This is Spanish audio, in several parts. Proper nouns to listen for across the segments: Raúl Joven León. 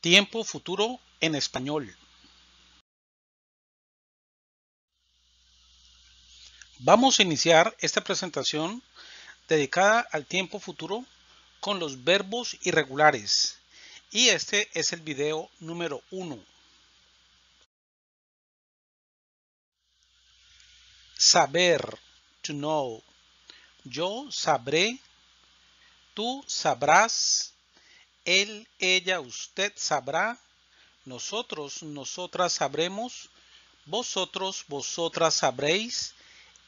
Tiempo futuro en español. Vamos a iniciar esta presentación dedicada al tiempo futuro con los verbos irregulares y este es el video número 1. Saber, to know. Yo sabré, tú sabrás, él, ella, usted sabrá, nosotros, nosotras sabremos, vosotros, vosotras sabréis,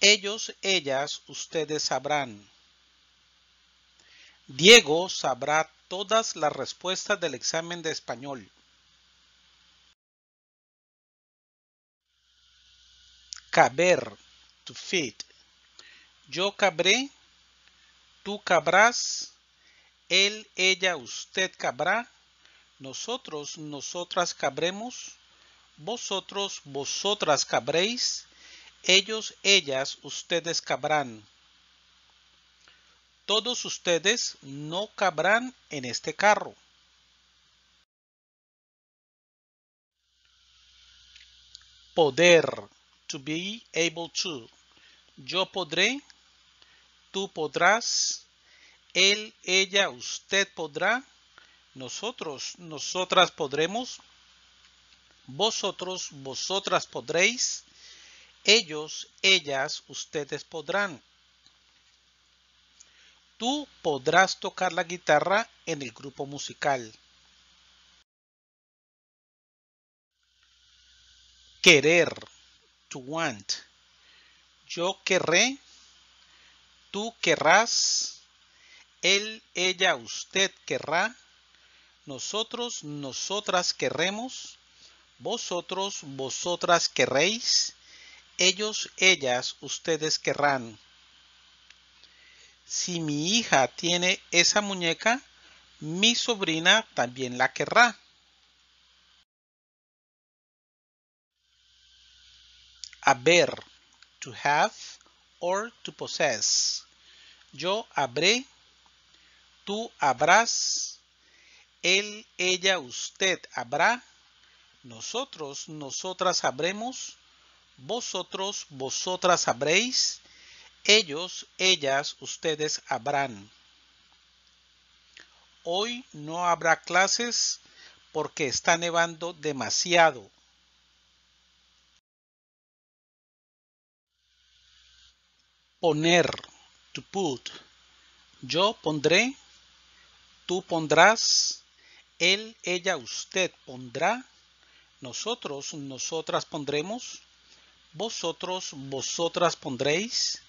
ellos, ellas, ustedes sabrán. Diego sabrá todas las respuestas del examen de español. Caber, to fit. Yo cabré, tú cabrás, él, ella, usted cabrá, nosotros, nosotras cabremos, vosotros, vosotras cabréis, ellos, ellas, ustedes cabrán. Todos ustedes no cabrán en este carro. Poder, to be able to. Yo podré, tú podrás, él, ella, usted podrá, nosotros, nosotras podremos, vosotros, vosotras podréis, ellos, ellas, ustedes podrán. Tú podrás tocar la guitarra en el grupo musical. Querer, to want. Yo querré, tú querrás, él, ella, usted querrá, nosotros, nosotras querremos, vosotros, vosotras querréis, ellos, ellas, ustedes querrán. Si mi hija tiene esa muñeca, mi sobrina también la querrá. Haber, to have or to possess. Yo habré, tú habrás, él, ella, usted habrá, nosotros, nosotras habremos, vosotros, vosotras habréis, ellos, ellas, ustedes habrán. Hoy no habrá clases porque está nevando demasiado. Poner, to put. Yo pondré, tú pondrás, él, ella, usted pondrá, nosotros, nosotras pondremos, vosotros, vosotras pondréis,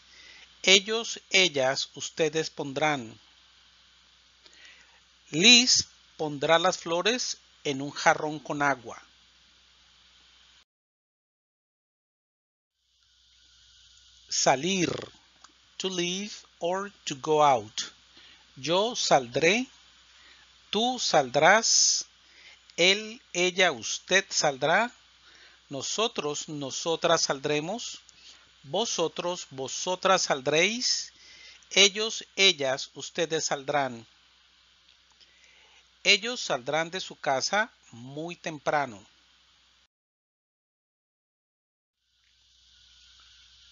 ellos, ellas, ustedes pondrán. Liz pondrá las flores en un jarrón con agua. Salir, to leave or to go out. Yo saldré, tú saldrás, él, ella, usted saldrá, nosotros, nosotras saldremos, vosotros, vosotras saldréis, ellos, ellas, ustedes saldrán. Ellos saldrán de su casa muy temprano.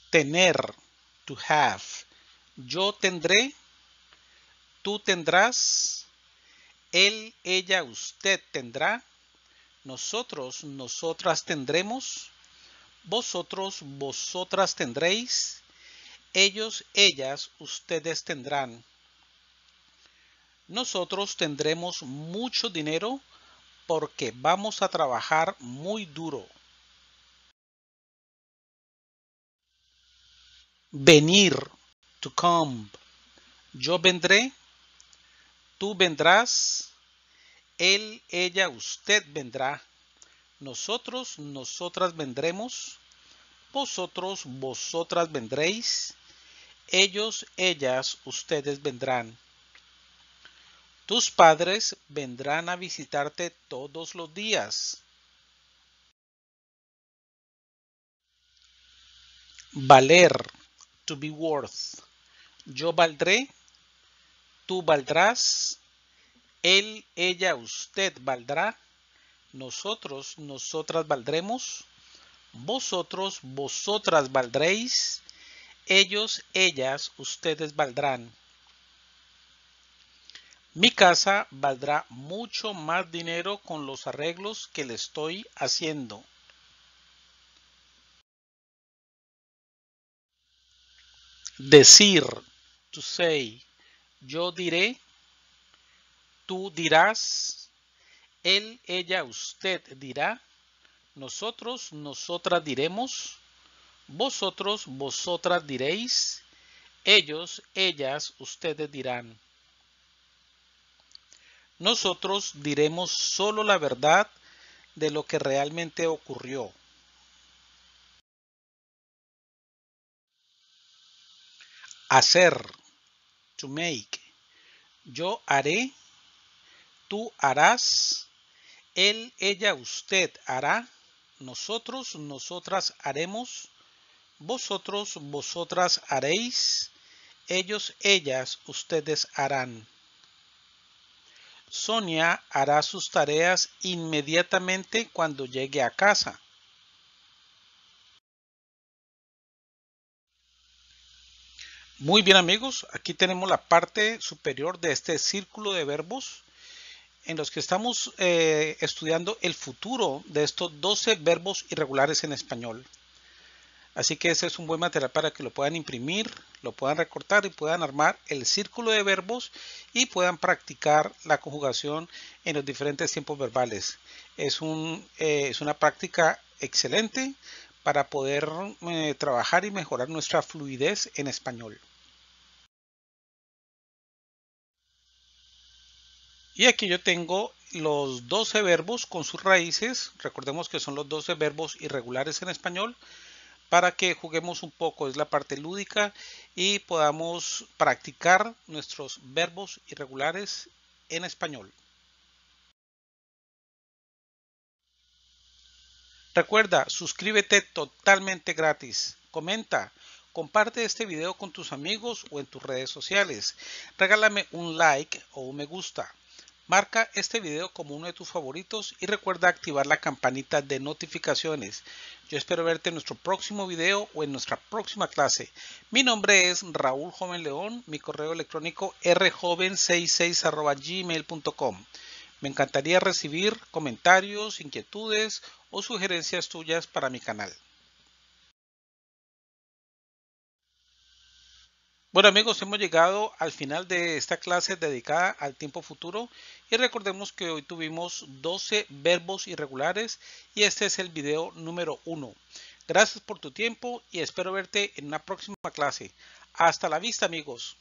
Tener, to have. Yo tendré, tú tendrás, él, ella, usted tendrá, nosotros, nosotras tendremos, vosotros, vosotras tendréis, ellos, ellas, ustedes tendrán. Nosotros tendremos mucho dinero porque vamos a trabajar muy duro. Venir, to come. Yo vendré, tú vendrás, él, ella, usted vendrá. Nosotros, nosotras vendremos, vosotros, vosotras vendréis, ellos, ellas, ustedes vendrán. Tus padres vendrán a visitarte todos los días. Valer, to be worth. Yo valdré, tú valdrás, él, ella, usted valdrá, Nosotros, nosotras valdremos. Vosotros, vosotras valdréis. Ellos, ellas, ustedes valdrán. Mi casa valdrá mucho más dinero con los arreglos que le estoy haciendo. Decir, to say. Yo diré, tú dirás, él, ella, usted dirá, nosotros, nosotras diremos, vosotros, vosotras diréis, ellos, ellas, ustedes dirán. Nosotros diremos solo la verdad de lo que realmente ocurrió. Hacer, to make. Yo haré, tú harás, él, ella, usted hará, nosotros, nosotras haremos, vosotros, vosotras haréis, ellos, ellas, ustedes harán. Sonia hará sus tareas inmediatamente cuando llegue a casa. Muy bien, amigos, aquí tenemos la parte superior de este círculo de verbos en los que estamos estudiando el futuro de estos 12 verbos irregulares en español. Así que ese es un buen material para que lo puedan imprimir, lo puedan recortar y puedan armar el círculo de verbos y puedan practicar la conjugación en los diferentes tiempos verbales. Es una práctica excelente para poder trabajar y mejorar nuestra fluidez en español. Y aquí yo tengo los 12 verbos con sus raíces. Recordemos que son los 12 verbos irregulares en español para que juguemos un poco. Es la parte lúdica y podamos practicar nuestros verbos irregulares en español. Recuerda, suscríbete totalmente gratis. Comenta. Comparte este video con tus amigos o en tus redes sociales. Regálame un like o un me gusta. Marca este video como uno de tus favoritos y recuerda activar la campanita de notificaciones. Yo espero verte en nuestro próximo video o en nuestra próxima clase. Mi nombre es Raúl Joven León, mi correo electrónico rjoven66@gmail.com. Me encantaría recibir comentarios, inquietudes o sugerencias tuyas para mi canal. Bueno, amigos, hemos llegado al final de esta clase dedicada al tiempo futuro y recordemos que hoy tuvimos 12 verbos irregulares y este es el video número 1. Gracias por tu tiempo y espero verte en una próxima clase. Hasta la vista, amigos.